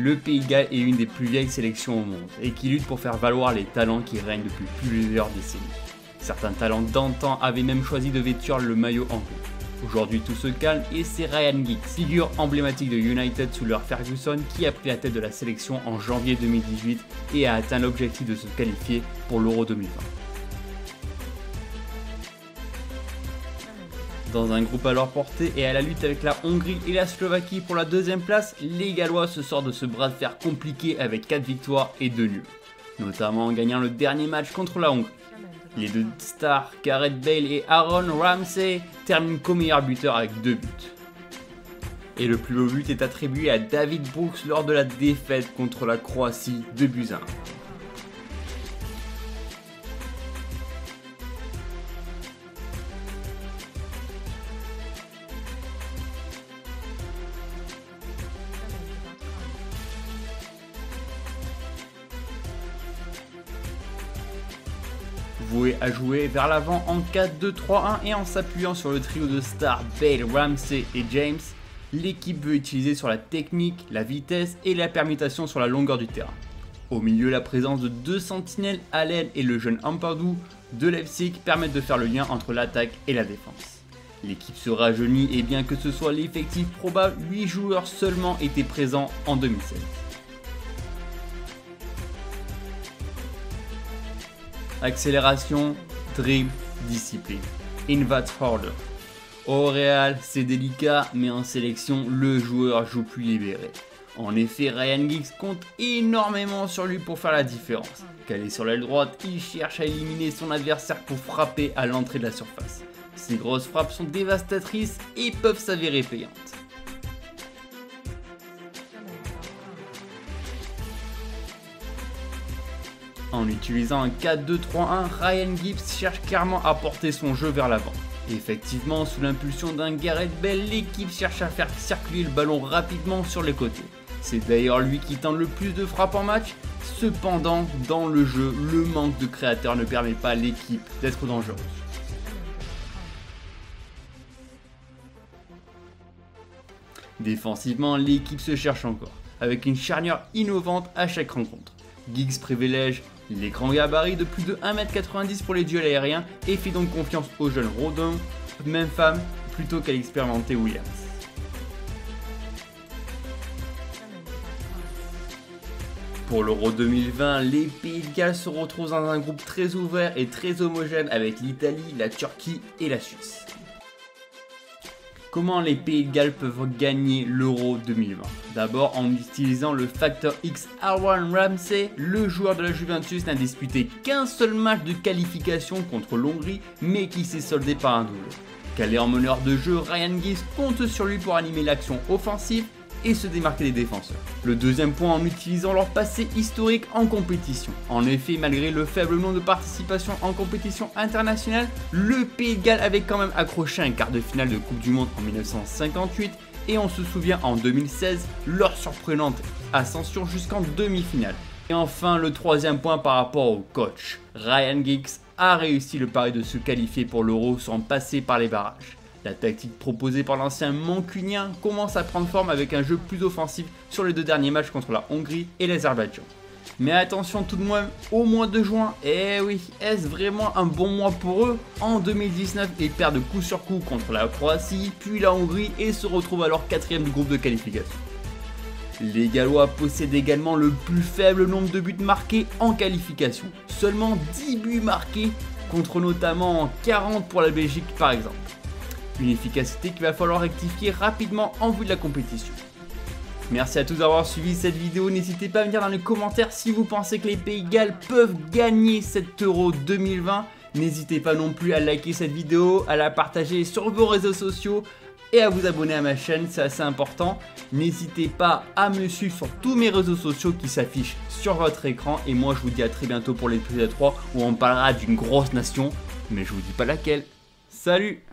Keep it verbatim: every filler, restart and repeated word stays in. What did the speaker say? le Pays de Galles est une des plus vieilles sélections au monde et qui lutte pour faire valoir les talents qui règnent depuis plusieurs décennies. Certains talents d'antan avaient même choisi de vêtir le maillot anglais. Aujourd'hui tout se calme et c'est Ryan Giggs, figure emblématique de United sous l'ère Ferguson, qui a pris la tête de la sélection en janvier deux mille dix-huit et a atteint l'objectif de se qualifier pour l'Euro deux mille vingt. Dans un groupe à leur portée et à la lutte avec la Hongrie et la Slovaquie pour la deuxième place, les Gallois se sortent de ce bras de fer compliqué avec quatre victoires et deux nuls, notamment en gagnant le dernier match contre la Hongrie. Les deux stars, Gareth Bale et Aaron Ramsey, terminent comme meilleur buteur avec deux buts. Et le plus beau but est attribué à David Brooks lors de la défaite contre la Croatie, deux buts à un. Voué à jouer vers l'avant en quatre deux trois un et en s'appuyant sur le trio de stars Bale, Ramsey et James, l'équipe veut utiliser sur la technique, la vitesse et la permutation sur la longueur du terrain. Au milieu, la présence de deux sentinelles, Allen et le jeune Ampadu de Leipzig, permettent de faire le lien entre l'attaque et la défense. L'équipe se rajeunit et bien que ce soit l'effectif probable, huit joueurs seulement étaient présents en deux mille seize. Accélération, dribble, discipline. Invert order. Au Real, c'est délicat, mais en sélection, le joueur joue plus libéré. En effet, Ryan Giggs compte énormément sur lui pour faire la différence. Calé sur l'aile droite, il cherche à éliminer son adversaire pour frapper à l'entrée de la surface. Ces grosses frappes sont dévastatrices et peuvent s'avérer payantes. En utilisant un quatre deux trois un, Ryan Giggs cherche clairement à porter son jeu vers l'avant. Effectivement, sous l'impulsion d'un Gareth Bale, l'équipe cherche à faire circuler le ballon rapidement sur les côtés. C'est d'ailleurs lui qui tente le plus de frappes en match. Cependant, dans le jeu, le manque de créateurs ne permet pas à l'équipe d'être dangereuse. Défensivement, l'équipe se cherche encore, avec une charnière innovante à chaque rencontre. Giggs privilège les grands gabarits de plus de un mètre quatre-vingt-dix pour les duels aériens et fait donc confiance au jeune Rodon, même femme, plutôt qu'à l'expérimenté Williams. Pour l'Euro deux mille vingt, les Pays de Galles se retrouvent dans un groupe très ouvert et très homogène avec l'Italie, la Turquie et la Suisse. Comment les Pays de Galles peuvent gagner l'Euro deux mille vingt? D'abord en utilisant le facteur X. Aaron Ramsey, le joueur de la Juventus, n'a disputé qu'un seul match de qualification contre l'Hongrie, mais qui s'est soldé par un doublé. Calé en meneur de jeu, Ryan Giggs compte sur lui pour animer l'action offensive et se démarquer des défenseurs. Le deuxième point en utilisant leur passé historique en compétition. En effet, malgré le faible nombre de participations en compétition internationale, le Pays de Galles avait quand même accroché un quart de finale de Coupe du Monde en mille neuf cent cinquante-huit et on se souvient en deux mille seize leur surprenante ascension jusqu'en demi-finale. Et enfin le troisième point par rapport au coach. Ryan Giggs a réussi le pari de se qualifier pour l'Euro sans passer par les barrages. La tactique proposée par l'ancien mancunien commence à prendre forme avec un jeu plus offensif sur les deux derniers matchs contre la Hongrie et l'Azerbaïdjan. Mais attention tout de même, au mois de juin, eh oui, est-ce vraiment un bon mois pour eux? En deux mille dix-neuf, ils perdent coup sur coup contre la Croatie, puis la Hongrie et se retrouvent alors quatrième du groupe de qualification. Les Gallois possèdent également le plus faible nombre de buts marqués en qualification, seulement dix buts marqués contre notamment quarante pour la Belgique par exemple. Une efficacité qu'il va falloir rectifier rapidement en vue de la compétition. Merci à tous d'avoir suivi cette vidéo, n'hésitez pas à me dire dans les commentaires si vous pensez que les Pays de Galles peuvent gagner cet Euro deux mille vingt. N'hésitez pas non plus à liker cette vidéo, à la partager sur vos réseaux sociaux et à vous abonner à ma chaîne, c'est assez important. N'hésitez pas à me suivre sur tous mes réseaux sociaux qui s'affichent sur votre écran et moi je vous dis à très bientôt pour l'épisode trois où on parlera d'une grosse nation, mais je vous dis pas laquelle. Salut!